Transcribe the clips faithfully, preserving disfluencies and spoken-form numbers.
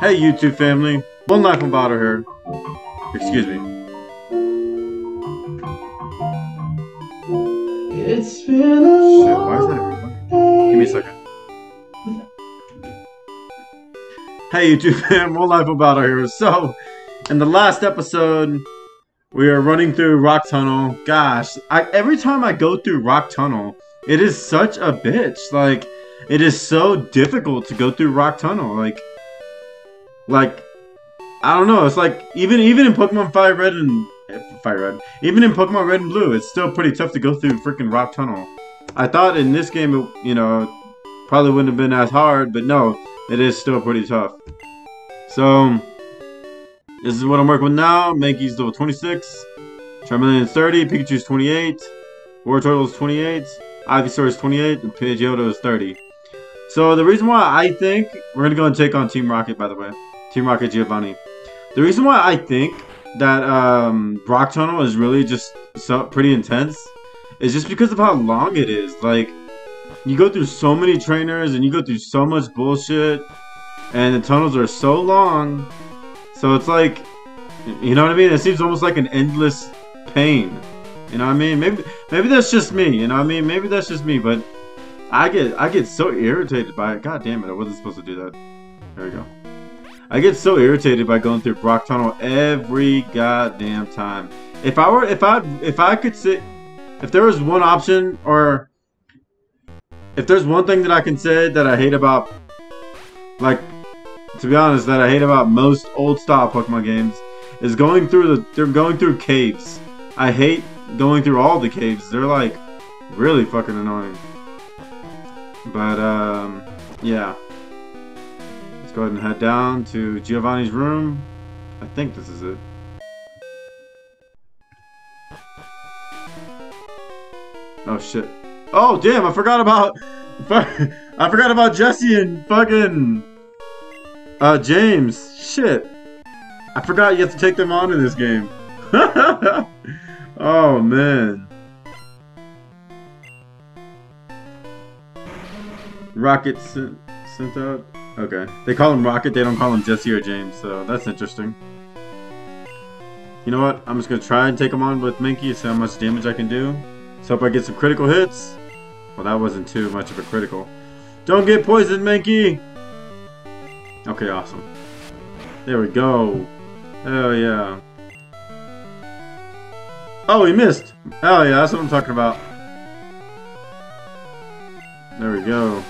Hey YouTube family, One Life on Bottle here. Excuse me. It's been a Shit, why is that everybody? Give me a second. Hey YouTube fam, One Life on Bottle here. So, in the last episode, we are running through Rock Tunnel. Gosh, I, every time I go through Rock Tunnel, it is such a bitch. Like, it is so difficult to go through Rock Tunnel. Like, like, I don't know. It's like even even in Pokemon Fire Red and Fire Red, even in Pokemon Red and Blue, it's still pretty tough to go through freaking Rock Tunnel. I thought in this game, it, you know, probably wouldn't have been as hard, but no, it is still pretty tough. So this is what I'm working with now. Mankey's level twenty-six, Charmeleon's thirty, Pikachu's twenty-eight, Wartortle's twenty-eight, Ivysaur's twenty-eight, and Pidgeotto's thirty. So the reason why I think we're gonna go and take on Team Rocket, by the way, Team Rocket Giovanni. The reason why I think that um, Rock Tunnel is really just so pretty intense is just because of how long it is. Like, you go through so many trainers and you go through so much bullshit, and the tunnels are so long. So it's like, you know what I mean? It seems almost like an endless pain. You know what I mean? Maybe maybe that's just me. You know what I mean? Maybe that's just me, but. I get I get so irritated by it. God damn it! I wasn't supposed to do that. There we go. I get so irritated by going through Rock Tunnel every goddamn time. If I were, if I, if I could sit, if there was one option, or if there's one thing that I can say that I hate about, like, to be honest, that I hate about most old style Pokemon games, is going through the. They're going through caves. I hate going through all the caves. They're like really fucking annoying. But, um, yeah. Let's go ahead and head down to Giovanni's room. I think this is it. Oh, shit. Oh, damn, I forgot about... I forgot about Jesse and fucking... Uh, James. Shit. I forgot you have to take them on in this game. Oh, man. Rocket sent, sent out? Okay. They call him Rocket, they don't call him Jesse or James, so that's interesting. You know what? I'm just gonna try and take him on with Mankey, see how much damage I can do. Let's hope I get some critical hits. Well, that wasn't too much of a critical. Don't get poisoned, Mankey! Okay, awesome. There we go. Hell yeah. Oh, he missed! Hell yeah, that's what I'm talking about. There we go.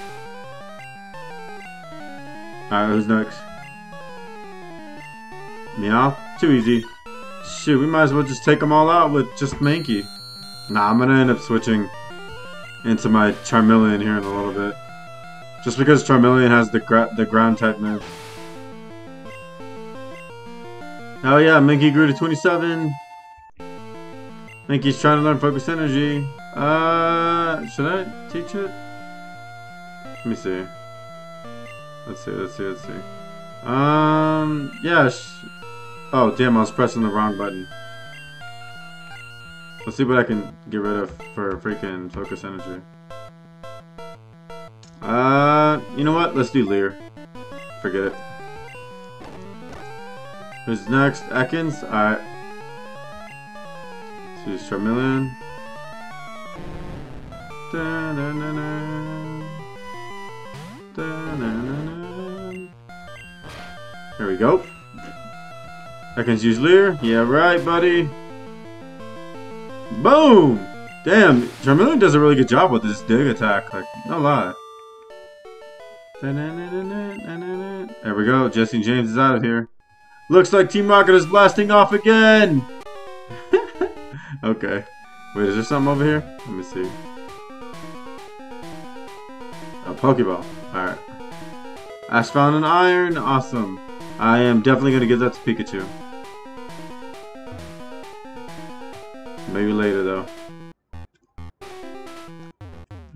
Alright, who's next? Meow? Too easy. Shoot, we might as well just take them all out with just Mankey. Nah, I'm gonna end up switching into my Charmeleon here in a little bit. Just because Charmeleon has the gra the ground type move. Oh yeah, Mankey grew to twenty-seven. Mankey's trying to learn focus energy. Uh, should I teach it? Let me see. Let's see, let's see, let's see. Um, yeah. Sh oh, damn, I was pressing the wrong button. Let's see what I can get rid of for freaking focus energy. Uh, you know what? Let's do Leer. Forget it. Who's next? Ekans? Alright. Let's do Charmeleon. Da, da, da, da. There we go. I can use Leer. Yeah, right, buddy. Boom! Damn, Charmeleon does a really good job with this dig attack. Like, no lie. There we go. Jesse and James is out of here. Looks like Team Rocket is blasting off again. Okay. Wait, is there something over here? Let me see. A Pokeball. Alright. I found an iron. Awesome. I am definitely going to give that to Pikachu. Maybe later, though.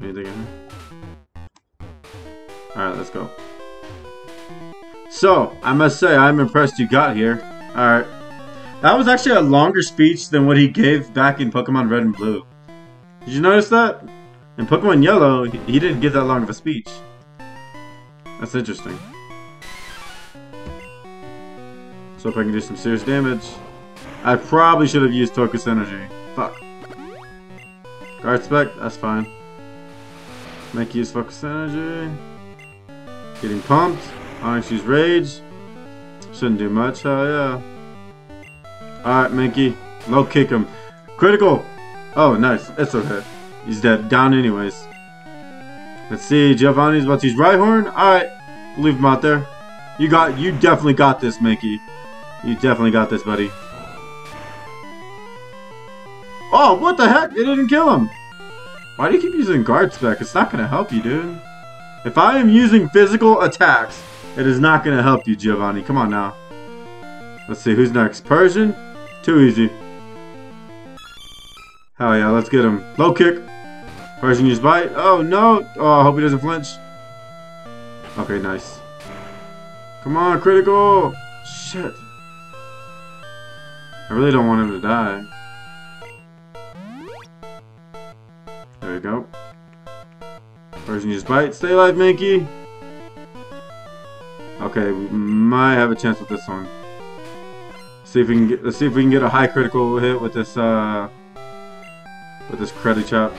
Anything in here? Alright, let's go. So, I must say, I'm impressed you got here. Alright. That was actually a longer speech than what he gave back in Pokemon Red and Blue. Did you notice that? In Pokemon Yellow, he didn't give that long of a speech. That's interesting. So if I can do some serious damage. I probably should have used Tokus Energy. Fuck. Guard Spec, that's fine. Make use Focus Energy. Getting pumped. Onyx use Rage. Shouldn't do much, hell yeah. Alright, Mankey. Low kick him. Critical! Oh, nice. It's okay. He's dead. Down anyways. Let's see. Giovanni's about to use Rhyhorn. Alright. Leave him out there. You got, you definitely got this, Mankey. You definitely got this, buddy. Oh, what the heck? It didn't kill him. Why do you keep using Guard Spec? It's not going to help you, dude. If I am using physical attacks, it is not going to help you, Giovanni. Come on now. Let's see. Who's next? Persian? Too easy. Hell yeah. Let's get him. Low kick. Persian used bite. Oh, no. Oh, I hope he doesn't flinch. Okay, nice. Come on, critical. Shit. I really don't want him to die. There we go. Persian used bite. Stay alive, Mankey. Okay, we might have a chance with this one. See if we can get, let's see if we can get a high critical hit with this uh with this credit chop.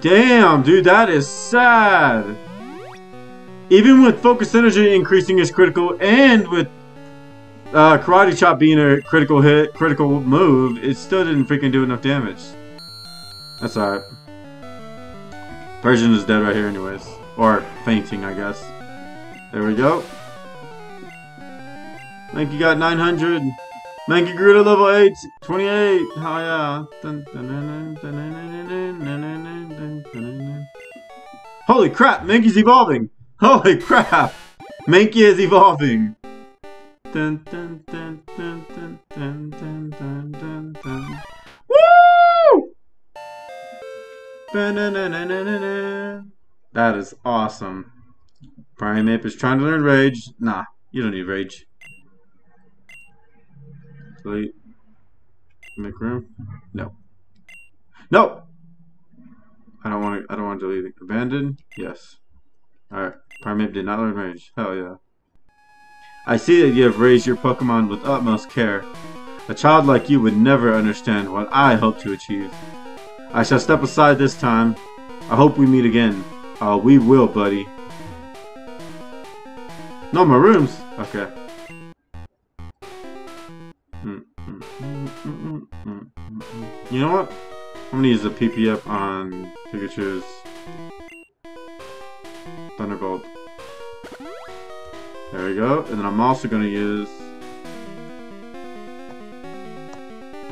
Damn, dude, that is sad. Even with Focus Energy increasing his critical and with uh, Karate Chop being a critical hit, critical move, it still didn't freaking do enough damage. That's alright. Persian is dead right here anyways. Or fainting, I guess. There we go. Mankey got nine hundred. Mankey grew to level eight. twenty-eight. Oh yeah. Holy crap, Mankey's evolving. Holy crap. Mankey is evolving. Woo! That is awesome. Primeape is trying to learn Rage. Nah, you don't need Rage. Delete. Make room. No. No. I don't want to. I don't want to delete it. Abandoned. Yes. All right. Primeape did not learn Rage. Hell yeah. I see that you have raised your Pokemon with utmost care. A child like you would never understand what I hope to achieve. I shall step aside this time. I hope we meet again. Uh, we will, buddy. No, my rooms. Okay. You know what? I'm gonna use the P P up on Pikachu's Thunderbolt. There we go. And then I'm also gonna use.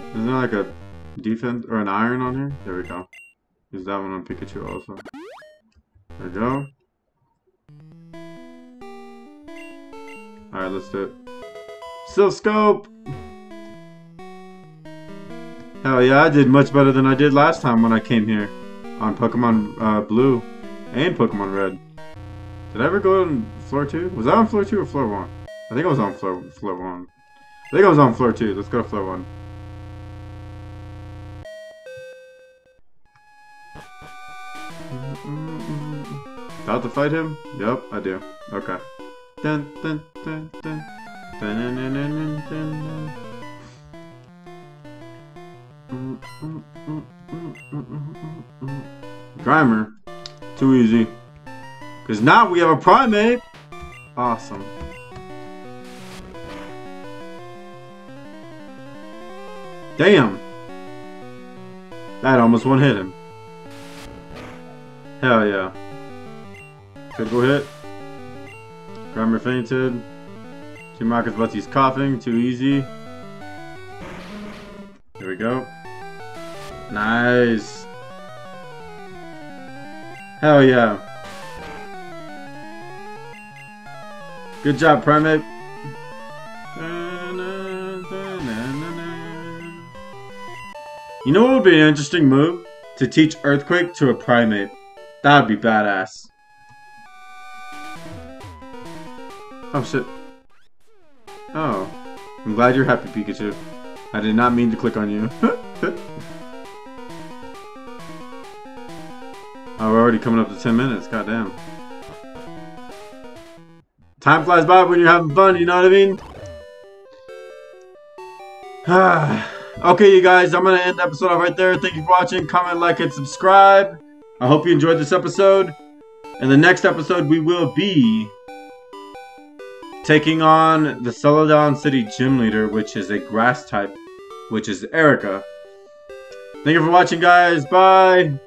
Isn't there like a defense or an iron on here? There we go. Use that one on Pikachu also. There we go. Alright, let's do it. Silph Scope! Hell yeah, I did much better than I did last time when I came here. On Pokemon uh, Blue and Pokemon Red. Did I ever go on floor two? Was I on floor two or floor one? I think I was on floor one. I think I was on floor two. Let's go to floor one. About to fight him? Yep, I do. Okay. Dun, dun, dun, dun. Dun, dun, dun, dun, dun, dun. Grimer. Too easy. Because now we have a Primeape! Awesome. Damn! That almost one hit him. Hell yeah. Critical hit. Grimer fainted. Team Rocket's about to use coughing. Too easy. Here we go. Nice. Hell yeah. Good job, Primeape. You know what would be an interesting move? To teach Earthquake to a Primeape. That'd be badass. Oh shit. Oh. I'm glad you're happy, Pikachu. I did not mean to click on you. Oh, we're already coming up to ten minutes, goddamn. Time flies by when you're having fun, you know what I mean? Okay, you guys, I'm going to end the episode off right there. Thank you for watching. Comment, like, and subscribe. I hope you enjoyed this episode. In the next episode, we will be taking on the Celadon City Gym Leader, which is a grass type, which is Erica. Thank you for watching, guys. Bye.